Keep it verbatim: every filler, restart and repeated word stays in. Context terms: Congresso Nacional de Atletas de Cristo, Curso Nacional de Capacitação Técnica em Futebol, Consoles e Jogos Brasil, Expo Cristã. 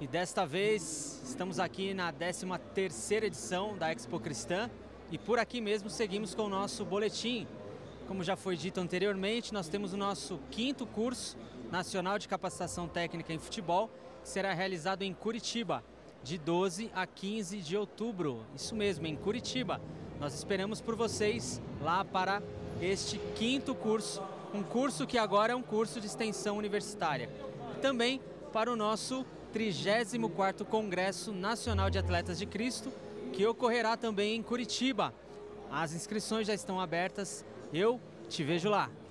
E desta vez estamos aqui na décima terceira edição da Expo Cristã e por aqui mesmo seguimos com o nosso boletim. Como já foi dito anteriormente, nós temos o nosso quinto Curso Nacional de Capacitação Técnica em Futebol, que será realizado em Curitiba, de doze a quinze de outubro. Isso mesmo, em Curitiba. Nós esperamos por vocês lá para este quinto curso, um curso que agora é um curso de extensão universitária. Também para o nosso trigésimo quarto Congresso Nacional de Atletas de Cristo, que ocorrerá também em Curitiba. As inscrições já estão abertas. Eu te vejo lá.